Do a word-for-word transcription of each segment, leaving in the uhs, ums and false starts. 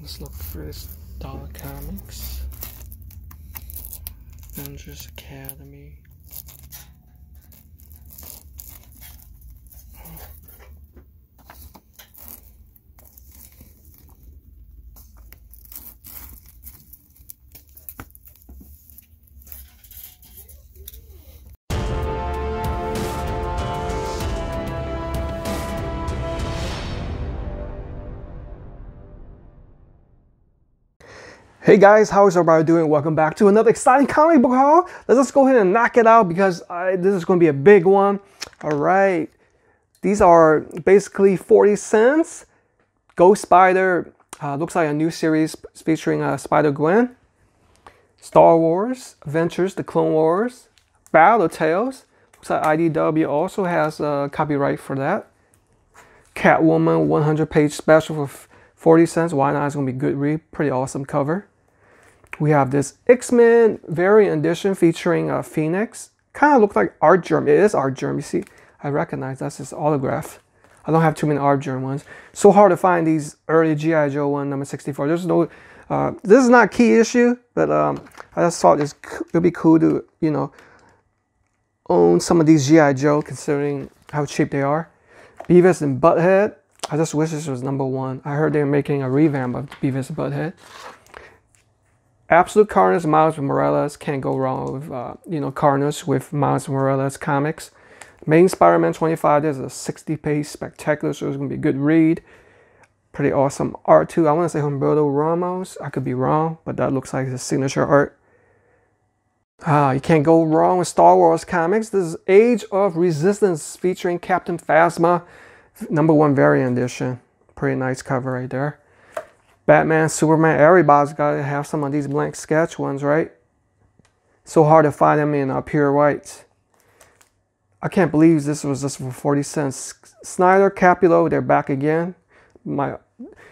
Let's look through Star Comics, Avengers Academy. Hey guys, how is everybody doing? Welcome back to another exciting comic book haul. Let's just go ahead and knock it out because I, this is going to be a big one. All right, these are basically forty cents. Ghost Spider, uh, looks like a new series featuring uh, Spider-Gwen. Star Wars, Adventures, The Clone Wars, Battle Tales. Looks like I D W also has a copyright for that. Catwoman, one hundred page special for forty cents. Why not? It's going to be good read. Pretty awesome cover. We have this X-Men variant edition featuring uh, Phoenix. Kind of looks like Art Germ. It is Art Germ. You see, I recognize that's his autograph. I don't have too many Art Germ ones. So hard to find these early G I Joe one, number sixty-four. There's no, uh, this is not Key issue, but um, I just thought it would be cool to, you know, own some of these G I Joe considering how cheap they are. Beavis and Butthead. I just wish this was number one. I heard they're making a revamp of Beavis and Butthead. Absolute Carnage, Miles Morales. Can't go wrong with, uh, you know, Carnage with Miles Morales comics. Main Spider-Man twenty-five. There's a sixty page spectacular, so it's going to be a good read. Pretty awesome art, too. I want to say Humberto Ramos. I could be wrong, but that looks like his signature art. Ah, you can't go wrong with Star Wars comics. This is Age of Resistance featuring Captain Phasma. Number one variant edition. Pretty nice cover right there. Batman, Superman, everybody's got to have some of these blank sketch ones, right? So hard to find them in uh, pure whites. I can't believe this was just for forty cents. Snyder, Capullo, they're back again. My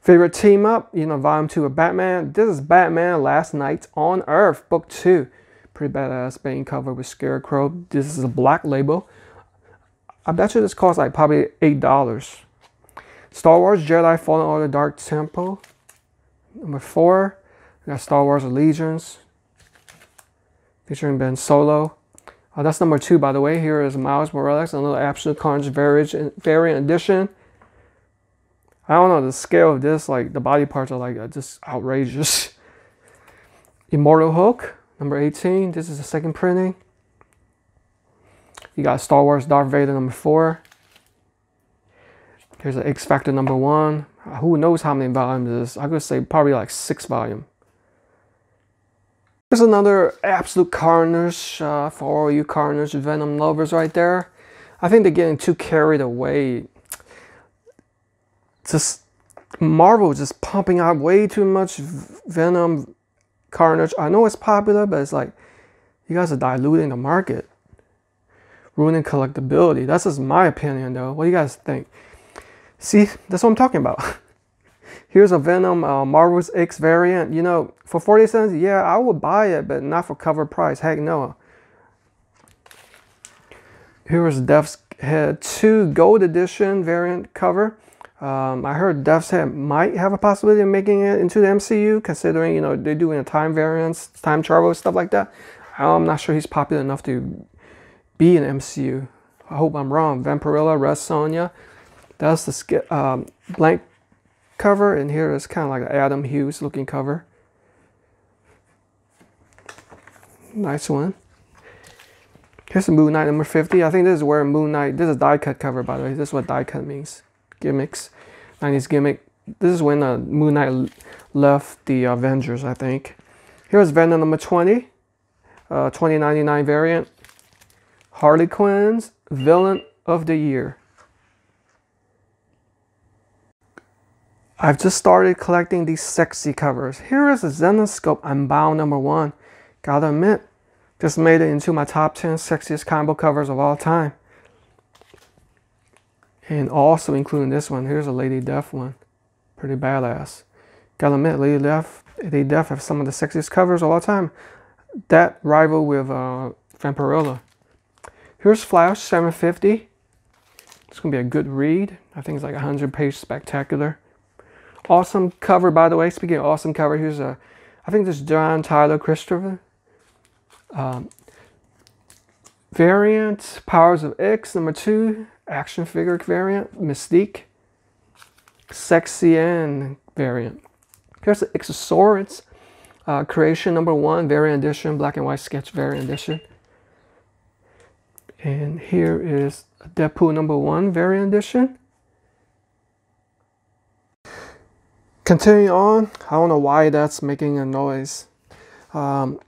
favorite team up, you know, volume two of Batman. This is Batman Last Night on Earth, book two. Pretty badass Bane cover with Scarecrow. This is a black label. I bet you this cost like probably eight dollars. Star Wars Jedi Fallen Order Dark Temple. Number four. We got Star Wars Allegiance. Featuring Ben Solo. Uh, that's number two, by the way. Here is Miles Morales. Another Absolute Carnage variant edition. I don't know. The scale of this, like the body parts are like uh, just outrageous. Immortal Hulk. Number eighteen. This is the second printing. You got Star Wars Darth Vader number four. Here's an X-Factor number one. Who knows how many volumes this is? I could say probably like six volume. There's another Absolute Carnage uh, for all you Carnage Venom lovers right there. I think they're getting too carried away. Just Marvel just pumping out way too much Venom Carnage. I know it's popular, but it's like you guys are diluting the market. Ruining collectability. That's just my opinion though. What do you guys think? See, that's what I'm talking about. Here's a Venom uh, Marvel's X variant. You know, for forty cents, yeah, I would buy it, but not for cover price. Heck no. Here is Death's Head two Gold Edition variant cover. Um, I heard Death's Head might have a possibility of making it into the M C U, considering, you know, they're doing a time variance, time travel, stuff like that. I'm not sure he's popular enough to be in M C U. I hope I'm wrong. Vampirella, Red Sonya. That's the um, blank cover, and here is kind of like an Adam Hughes looking cover. Nice one. Here's the Moon Knight number fifty. I think this is where Moon Knight. This is a die cut cover, by the way. This is what die cut means. Gimmicks, nineties gimmick. This is when uh, Moon Knight left the Avengers, I think. Here's Venom number twenty, uh, twenty ninety-nine variant. Harley Quinn's Villain of the Year. I've just started collecting these sexy covers. Here is a Xenoscope Unbound number one. Gotta admit, just made it into my top ten sexiest combo covers of all time. And also including this one, here's a Lady Death one. Pretty badass. Gotta admit, Lady Death, Lady Death have some of the sexiest covers of all time. That rival with uh, Vampirella. Here's Flash seven fifty. It's gonna be a good read. I think it's like a hundred page spectacular. Awesome cover, by the way. Speaking of awesome cover, here's a, I think this is John Tyler Christopher. Um, variant, Powers of X, number two. Action figure variant, Mystique. Sexy and variant. Here's the X-Saurids, uh, creation number one, variant edition, black and white sketch variant edition. And here is Deadpool number one, variant edition. Continuing on, I don't know why that's making a noise. Um,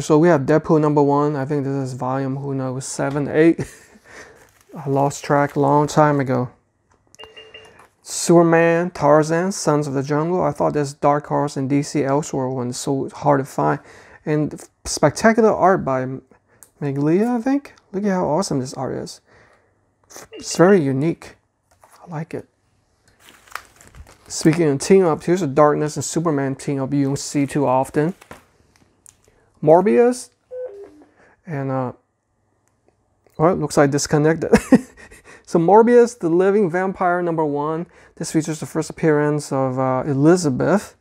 so we have Deadpool number one. I think this is volume, who knows, seven, eight. I lost track a long time ago. Superman, Tarzan, Sons of the Jungle. I thought this Dark Horse and D C Elseworlds one is so hard to find. And spectacular art by Meglia, I think. Look at how awesome this art is. It's very unique. I like it. Speaking of team-ups, here's a Darkness and Superman team-up you don't see too often. Morbius. And, uh... well, it looks like disconnected. So Morbius, the Living Vampire, number one. This features the first appearance of uh, Elizabeth.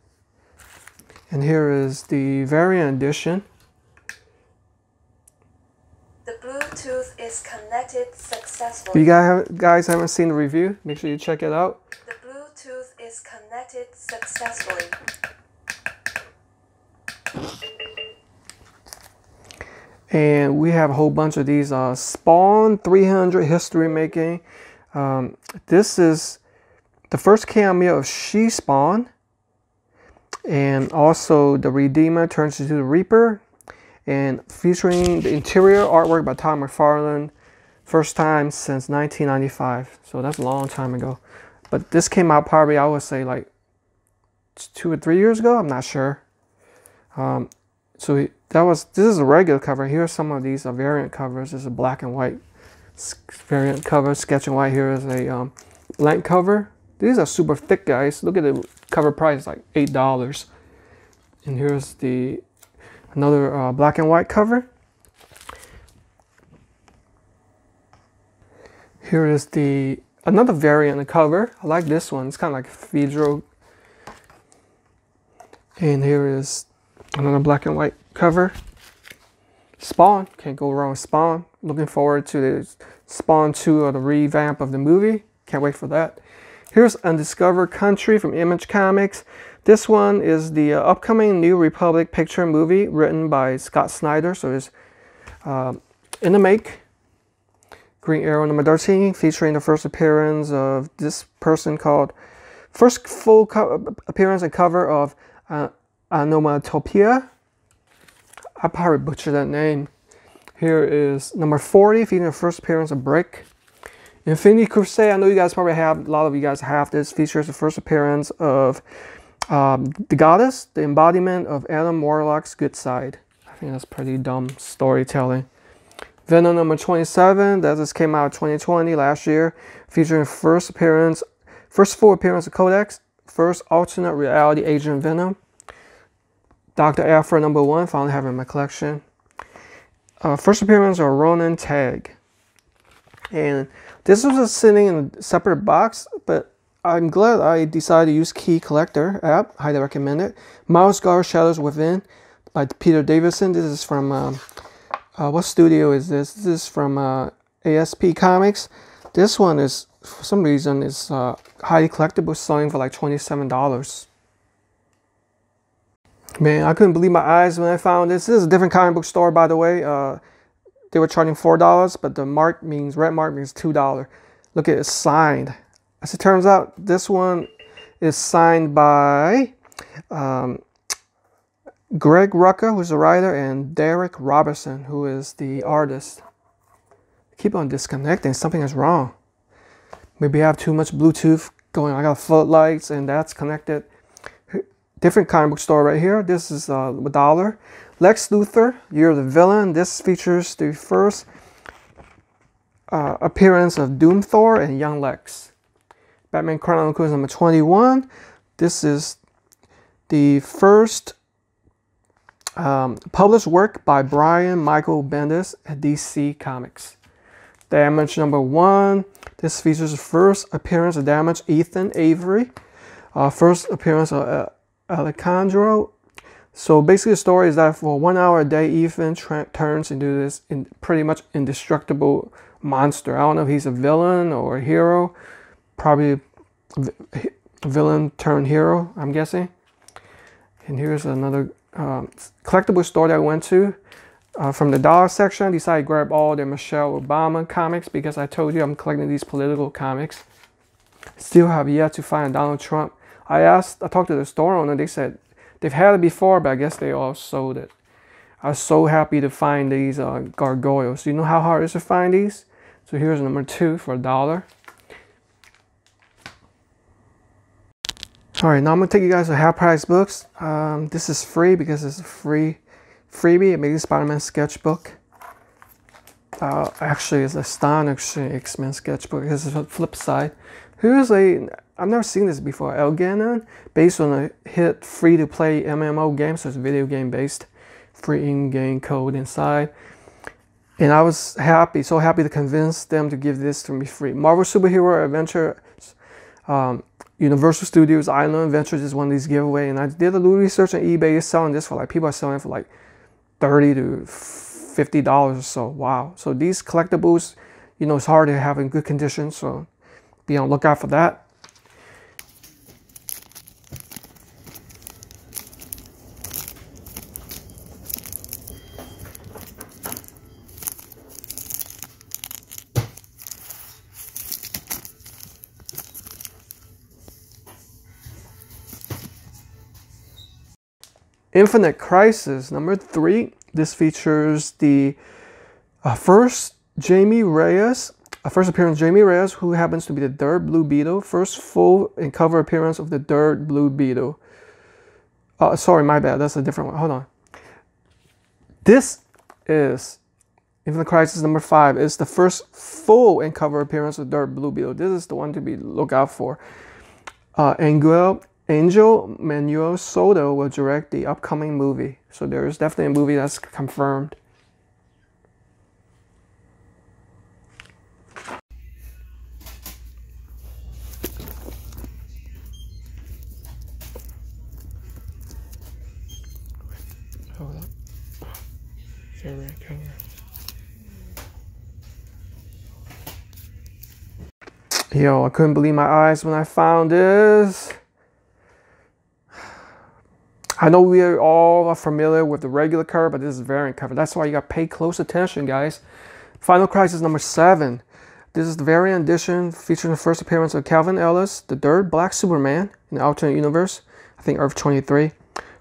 And here is the variant edition. The Bluetooth is connected successfully. If you guys, guys haven't seen the review, make sure you check it out. The Bluetooth is connected successfully. And we have a whole bunch of these. Uh, Spawn three hundred history making. Um, this is the first cameo of She Spawn. And also the Redeemer turns into the Reaper. And featuring the interior artwork by Tom McFarlane. First time since nineteen ninety-five. So that's a long time ago. But this came out probably, I would say, like two or three years ago. I'm not sure. Um, so he, that was, this is a regular cover. Here are some of these uh, variant covers. This is a black and white variant cover, sketch and white. Here is a um, blank cover. These are super thick, guys. Look at the cover price, like eight dollars. And here's the another uh, black and white cover. Here is the another variant cover. I like this one. It's kind of like Fedro. And here is another black and white cover. Spawn, can't go wrong with Spawn. Looking forward to the Spawn two or the revamp of the movie. Can't wait for that. Here's Undiscovered Country from Image Comics. This one is the uh, upcoming New Republic picture movie written by Scott Snyder. So it's uh, in the make. Green Arrow number thirteen, featuring the first appearance of this person called, first full appearance and cover of uh, Anomatopia. I probably butchered that name. Here is number forty, featuring the first appearance of Brick. Infinity Crusade, I know you guys probably have, a lot of you guys have this. Features the first appearance of um, the goddess, the embodiment of Adam Warlock's good side. I think that's pretty dumb storytelling. Venom number twenty-seven, that just came out twenty twenty, last year. Featuring first appearance, first full appearance of Codex, first alternate reality Agent Venom. Doctor Aphra number one, finally having in my collection. Uh, first appearance of Ronan Tag. And this was just sitting in a separate box, but I'm glad I decided to use Key Collector app. Highly recommend it. Miles Guard Shadows Within by Peter Davison. This is from, um, uh, what studio is this? This is from uh, A S P Comics. This one is, for some reason, is uh, highly collectible, selling for like twenty-seven dollars. Man, I couldn't believe my eyes when I found this. This is a different comic book store, by the way. Uh, they were charging four dollars, but the mark means, red mark means two dollars. Look at it, it's signed. As it turns out, this one is signed by um, Greg Rucker, who's the writer, and Derek Robertson, who is the artist. I keep on disconnecting. Something is wrong. Maybe I have too much Bluetooth going. I got floodlights, and that's connected. Different comic book store right here. This is uh, a dollar. Lex Luthor, Year of the Villain. This features the first uh, appearance of Doomthor and Young Lex. Batman Chronicles number twenty-one. This is the first um, published work by Brian Michael Bendis at D C Comics. Damage number one. This features the first appearance of Damage, Ethan Avery. Uh, first appearance of uh, Alejandro. So basically the story is that for one hour a day, Ethan turns into this in pretty much indestructible monster. I don't know if he's a villain or a hero. Probably a villain turned hero, I'm guessing. And here's another um, collectible store that I went to. Uh, from the dollar section, I decided to grab all the Michelle Obama comics because I told you I'm collecting these political comics. Still have yet to find Donald Trump. I asked, I talked to the store owner, they said they've had it before, but I guess they all sold it. I was so happy to find these uh, gargoyles. You know how hard it is to find these? So here's number two for a dollar. Alright, now I'm going to take you guys to Half Price Books. Um, this is free because it's a free freebie. Amazing Spider-Man sketchbook. Uh, actually, it's astonishing X-Men sketchbook. This is the flip side. Here's a, I've never seen this before, Elganon, based on a hit free-to-play M M O game, so it's video game-based, free in-game code inside. And I was happy, so happy to convince them to give this to me free. Marvel Superhero Adventures, um, Universal Studios Island Adventures is one of these giveaway, and I did a little research on eBay. It's selling this for like, people are selling it for like thirty to fifty dollars or so. Wow. So these collectibles, you know, it's hard to have in good condition, so be on the lookout for that. Infinite Crisis, number three. This features the uh, first Jaime Reyes, uh, first appearance Jaime Reyes, who happens to be the third Blue Beetle, first full and cover appearance of the third Blue Beetle. Uh, sorry, my bad, that's a different one, hold on. This is Infinite Crisis number five. It's the first full and cover appearance of the third Blue Beetle. This is the one to be look out for. Uh, Angel. Angel Manuel Soto will direct the upcoming movie. So there is definitely a movie that's confirmed. Hold up. Favorite cover. Yo, I couldn't believe my eyes when I found this. I know we are all familiar with the regular cover, but this is variant cover. That's why you got to pay close attention, guys. Final Crisis number seven. This is the variant edition featuring the first appearance of Calvin Ellis, the third Black Superman in the alternate universe, I think Earth twenty-three.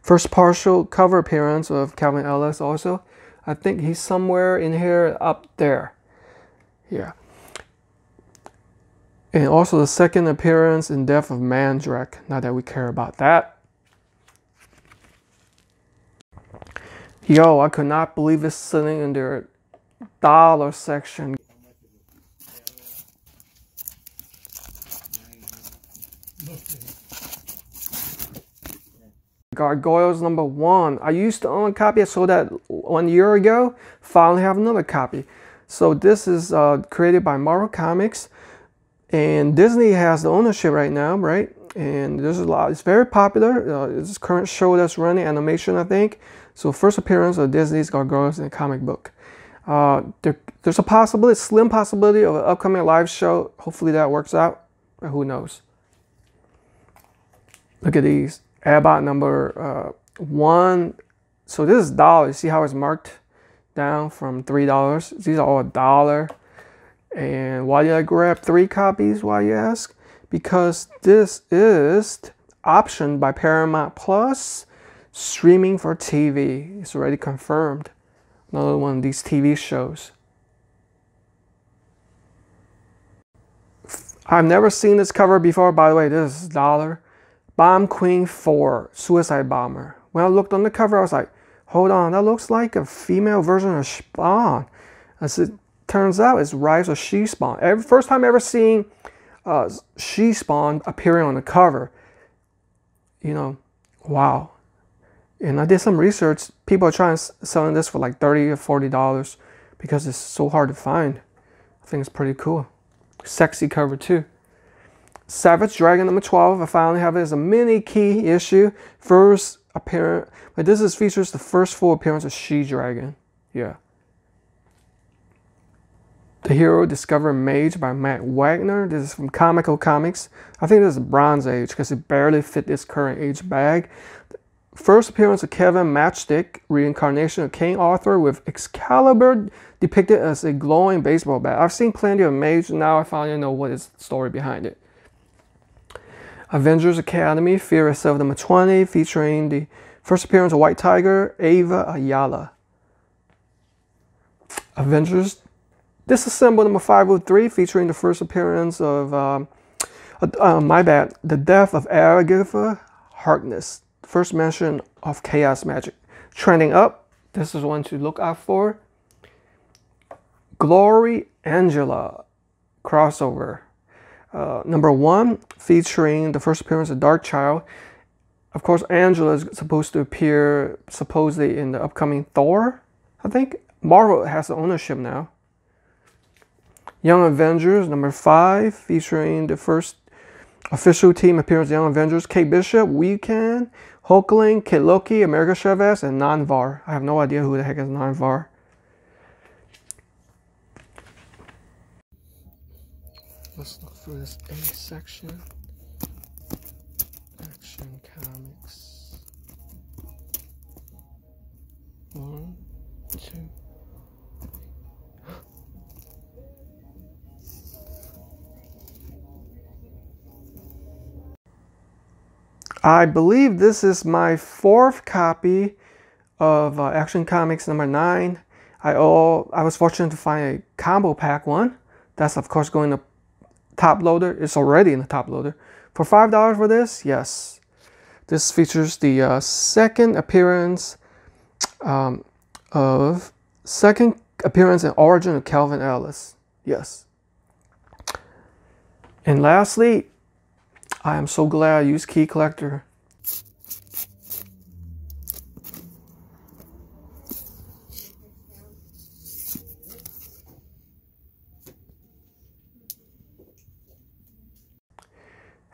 First partial cover appearance of Calvin Ellis also. I think he's somewhere in here up there. Yeah. And also the second appearance and death of Mandrake. Not that we care about that. Yo, I could not believe it's sitting in their dollar section. Gargoyles number one. I used to own a copy. I sold that one year ago. Finally have another copy. So this is uh, created by Marvel Comics. And Disney has the ownership right now, right? And there's a lot. It's very popular. Uh, it's current show that's running, animation, I think. So first appearance of Disney's Gargoyles in a comic book. Uh, there, there's a possibility, slim possibility of an upcoming live show. Hopefully that works out, but who knows. Look at these. Abbot number uh, one. So this is dollars. See how it's marked down from three dollars? These are all a dollar. And why did I grab three copies, why you ask? Because this is optioned by Paramount Plus. Streaming for T V. It's already confirmed. Another one of these T V shows. I've never seen this cover before. By the way, this is dollar. Bomb Queen four. Suicide Bomber. When I looked on the cover, I was like, hold on. That looks like a female version of Spawn. As it turns out, it's Rise of She Spawn. Every, first time ever seeing uh, She Spawn appearing on the cover. You know, wow. And I did some research. People are trying to selling this for like thirty or forty dollars because it's so hard to find. I think it's pretty cool. Sexy cover too. Savage Dragon number twelve, I finally have it as a mini key issue. First appearance, but this is features the first full appearance of She Dragon. Yeah. The Hero Discovered Mage by Matt Wagner. This is from Comico Comics. I think this is Bronze Age because it barely fit this current age bag. First appearance of Kevin Matchstick, reincarnation of King Arthur with Excalibur depicted as a glowing baseball bat. I've seen plenty of Mage, now I finally know what is the story behind it. Avengers Academy, Fear Itself number twenty, featuring the first appearance of White Tiger, Ava Ayala. Avengers Disassemble number five oh three, featuring the first appearance of, um, uh, uh, my bad, the death of Agatha Harkness. First mention of chaos magic. Trending up, this is one to look out for. Glory Angela crossover. Uh, number one, featuring the first appearance of Dark Child. Of course, Angela is supposed to appear supposedly in the upcoming Thor, I think. Marvel has the ownership now. Young Avengers, number five, featuring the first official team appearance of Young Avengers. Kate Bishop, Weekend, Hulkling, Kid Loki, America Chavez, and Nanvar. I have no idea who the heck is Nanvar. Let's look through this A section. Action Comics. One, two. I believe this is my fourth copy of uh, Action Comics number nine. I all I was fortunate to find a combo pack one. That's of course going to top loader. It's already in the top loader. For five dollars for this, yes. This features the uh, second appearance um, of second appearance and origin of Calvin Ellis. Yes. And lastly, I am so glad I used Key Collector.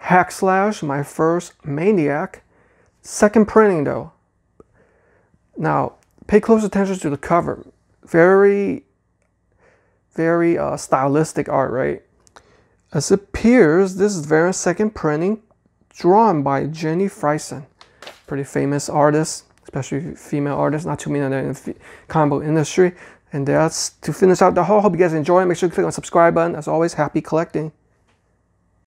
Hackslash, my first Maniac. Second printing though. Now, pay close attention to the cover. Very, very uh, stylistic art, right? As it appears, this is Vera's second printing, drawn by Jenny Friesen. Pretty famous artist, especially female artist. Not too many of them in the combo industry. And that's to finish out the haul. Hope you guys enjoy. Make sure you click on the subscribe button. As always, happy collecting.